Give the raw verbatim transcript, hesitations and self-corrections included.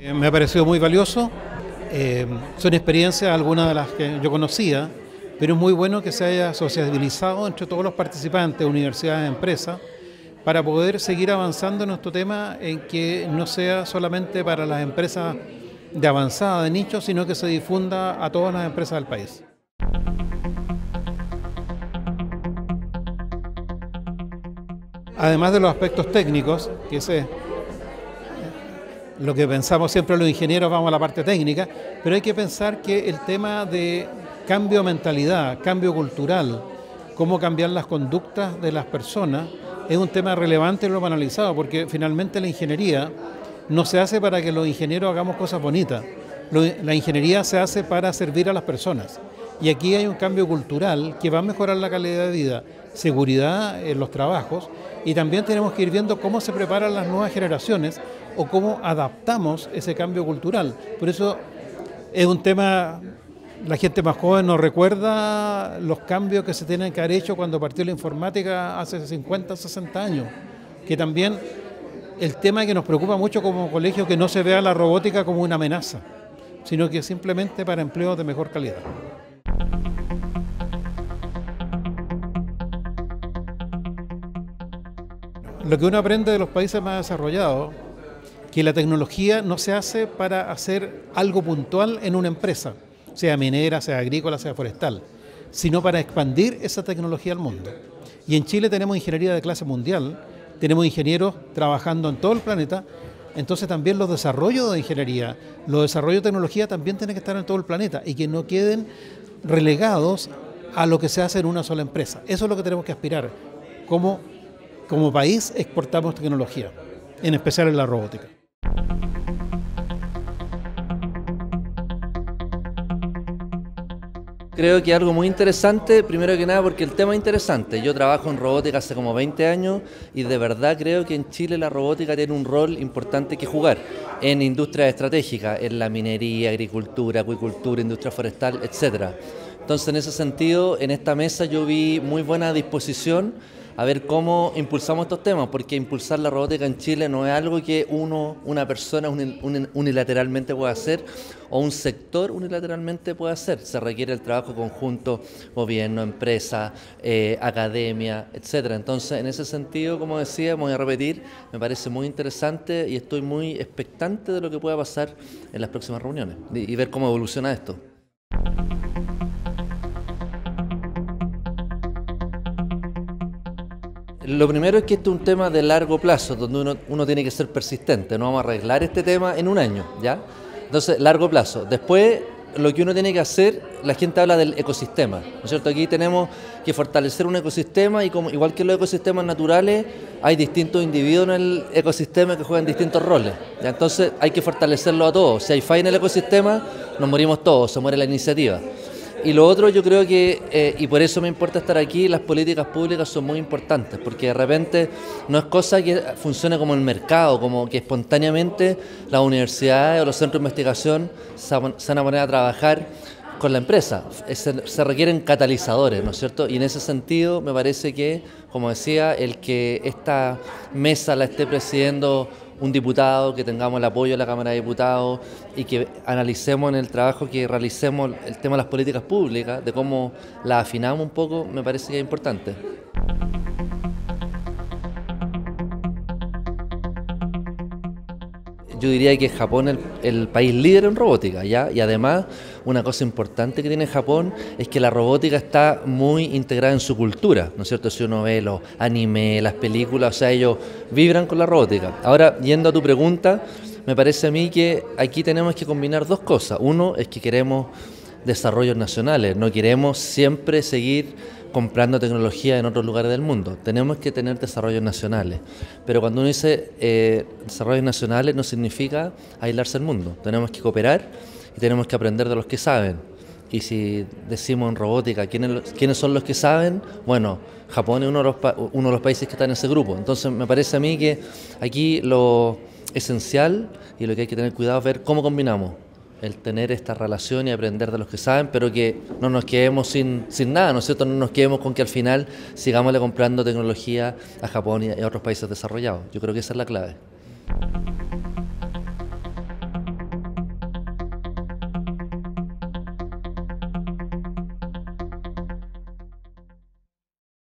Eh, me ha parecido muy valioso, eh, son experiencias algunas de las que yo conocía, pero es muy bueno que se haya sociabilizado entre todos los participantes, universidades, empresas, para poder seguir avanzando en nuestro tema, en que no sea solamente para las empresas de avanzada, de nicho, sino que se difunda a todas las empresas del país. Además de los aspectos técnicos, que es lo que pensamos siempre los ingenieros, vamos a la parte técnica, pero hay que pensar que el tema de cambio de mentalidad, cambio cultural, cómo cambiar las conductas de las personas, es un tema relevante y lo hemos analizado, porque finalmente la ingeniería no se hace para que los ingenieros hagamos cosas bonitas, la ingeniería se hace para servir a las personas. Y aquí hay un cambio cultural que va a mejorar la calidad de vida, seguridad en los trabajos, y también tenemos que ir viendo cómo se preparan las nuevas generaciones o cómo adaptamos ese cambio cultural. Por eso es un tema, la gente más joven nos recuerda los cambios que se tienen que haber hecho cuando partió la informática hace cincuenta, sesenta años, que también el tema que nos preocupa mucho como colegio, que no se vea la robótica como una amenaza, sino que simplemente para empleos de mejor calidad. Lo que uno aprende de los países más desarrollados, que la tecnología no se hace para hacer algo puntual en una empresa, sea minera, sea agrícola, sea forestal, sino para expandir esa tecnología al mundo. Y en Chile tenemos ingeniería de clase mundial, tenemos ingenieros trabajando en todo el planeta, entonces también los desarrollos de ingeniería, los desarrollos de tecnología también tienen que estar en todo el planeta y que no queden relegados a lo que se hace en una sola empresa. Eso es lo que tenemos que aspirar. Como Como país exportamos tecnología, en especial en la robótica. Creo que algo muy interesante, primero que nada porque el tema es interesante. Yo trabajo en robótica hace como veinte años y de verdad creo que en Chile la robótica tiene un rol importante que jugar en industrias estratégicas, en la minería, agricultura, acuicultura, industria forestal, etcétera. Entonces, en ese sentido, en esta mesa yo vi muy buena disposición a ver cómo impulsamos estos temas, porque impulsar la robótica en Chile no es algo que uno, una persona unilateralmente pueda hacer o un sector unilateralmente pueda hacer. Se requiere el trabajo conjunto, gobierno, empresa, eh, academia, etcétera. Entonces, en ese sentido, como decía, voy a repetir, me parece muy interesante y estoy muy expectante de lo que pueda pasar en las próximas reuniones y, y ver cómo evoluciona esto. Lo primero es que este es un tema de largo plazo, donde uno, uno tiene que ser persistente. No vamos a arreglar este tema en un año, ¿ya? Entonces, largo plazo. Después, lo que uno tiene que hacer, la gente habla del ecosistema, ¿no es cierto? Aquí tenemos que fortalecer un ecosistema y como, igual que los ecosistemas naturales, hay distintos individuos en el ecosistema que juegan distintos roles, ¿ya? Entonces, hay que fortalecerlo a todos. Si hay falla en el ecosistema, nos morimos todos, se muere la iniciativa. Y lo otro yo creo que, eh, y por eso me importa estar aquí, las políticas públicas son muy importantes, porque de repente no es cosa que funcione como el mercado, como que espontáneamente las universidades o los centros de investigación se van a poner a trabajar con la empresa. Se, se requieren catalizadores, ¿no es cierto? Y en ese sentido me parece que, como decía, el que esta mesa la esté presidiendo un diputado, que tengamos el apoyo de la Cámara de Diputados y que analicemos en el trabajo que realicemos el tema de las políticas públicas, de cómo las afinamos un poco, me parece que es importante. Yo diría que Japón es el, el país líder en robótica, ¿ya? Y además, una cosa importante que tiene Japón es que la robótica está muy integrada en su cultura, ¿no es cierto? Si uno ve los anime, las películas, o sea, ellos vibran con la robótica. Ahora, yendo a tu pregunta, me parece a mí que aquí tenemos que combinar dos cosas. Uno es que queremos desarrollos nacionales, no queremos siempre seguir comprando tecnología en otros lugares del mundo. Tenemos que tener desarrollos nacionales. Pero cuando uno dice eh, desarrollos nacionales no significa aislarse del mundo. Tenemos que cooperar y tenemos que aprender de los que saben. Y si decimos en robótica, ¿quiénes, quiénes son los que saben? Bueno, Japón es uno de, los pa uno de los países que está en ese grupo. Entonces me parece a mí que aquí lo esencial y lo que hay que tener cuidado es ver cómo combinamos el tener esta relación y aprender de los que saben, pero que no nos quedemos sin, sin nada, ¿no es cierto? No nos quedemos con que al final sigámosle comprando tecnología a Japón y a otros países desarrollados. Yo creo que esa es la clave.